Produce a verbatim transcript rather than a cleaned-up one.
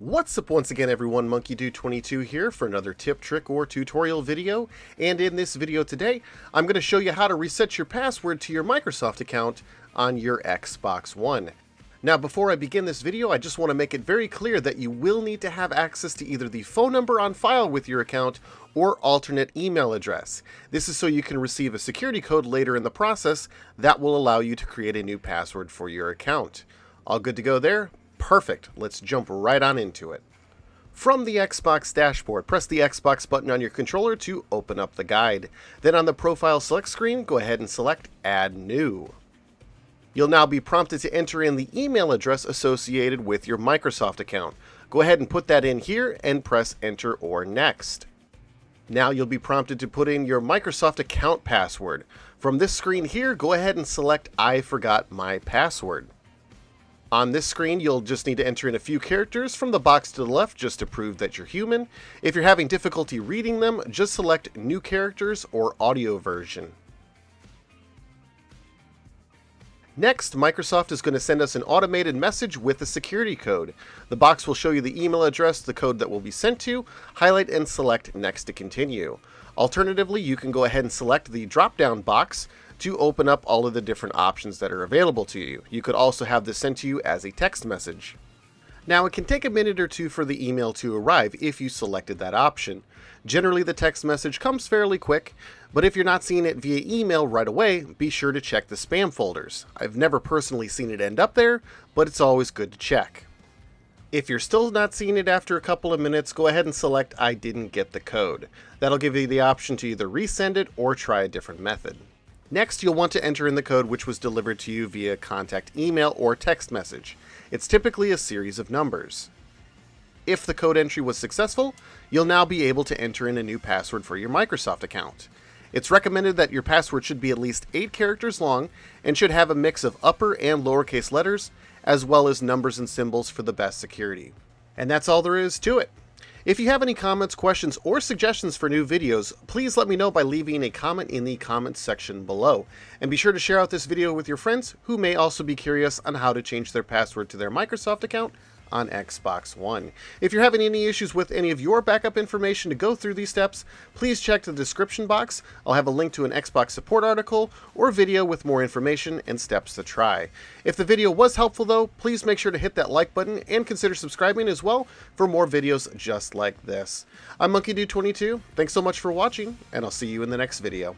What's up once again everyone, Monkey Dude twenty-two here for another tip, trick, or tutorial video. And in this video today, I'm going to show you how to reset your password to your Microsoft account on your Xbox One. Now before I begin this video, I just want to make it very clear that you will need to have access to either the phone number on file with your account or alternate email address. This is so you can receive a security code later in the process that will allow you to create a new password for your account. All good to go there? Perfect. Let's jump right on into it. From the Xbox dashboard, press the Xbox button on your controller to open up the guide. Then on the Profile Select screen, go ahead and select Add New. You'll now be prompted to enter in the email address associated with your Microsoft account. Go ahead and put that in here and press Enter or Next. Now you'll be prompted to put in your Microsoft account password. From this screen here, go ahead and select I forgot my password. On this screen, you'll just need to enter in a few characters from the box to the left just to prove that you're human. If you're having difficulty reading them, just select New Characters or Audio Version. Next, Microsoft is going to send us an automated message with a security code. The box will show you the email address, the code that will be sent to, highlight and select Next to continue. Alternatively, you can go ahead and select the drop-down box to open up all of the different options that are available to you. You could also have this sent to you as a text message. Now it can take a minute or two for the email to arrive if you selected that option. Generally the text message comes fairly quick, but if you're not seeing it via email right away, be sure to check the spam folders. I've never personally seen it end up there, but it's always good to check. If you're still not seeing it after a couple of minutes, go ahead and select I didn't get the code. That'll give you the option to either resend it or try a different method. Next, you'll want to enter in the code which was delivered to you via contact email or text message. It's typically a series of numbers. If the code entry was successful, you'll now be able to enter in a new password for your Microsoft account. It's recommended that your password should be at least eight characters long and should have a mix of upper and lowercase letters, as well as numbers and symbols for the best security. And that's all there is to it. If you have any comments, questions, or suggestions for new videos, please let me know by leaving a comment in the comments section below. And be sure to share out this video with your friends who may also be curious on how to change their password to their Microsoft account on Xbox One. If you're having any issues with any of your backup information to go through these steps, please check the description box. I'll have a link to an Xbox support article or video with more information and steps to try. If the video was helpful though, please make sure to hit that like button and consider subscribing as well for more videos just like this. I'm Monkey Dude twenty-two, thanks so much for watching, and I'll see you in the next video.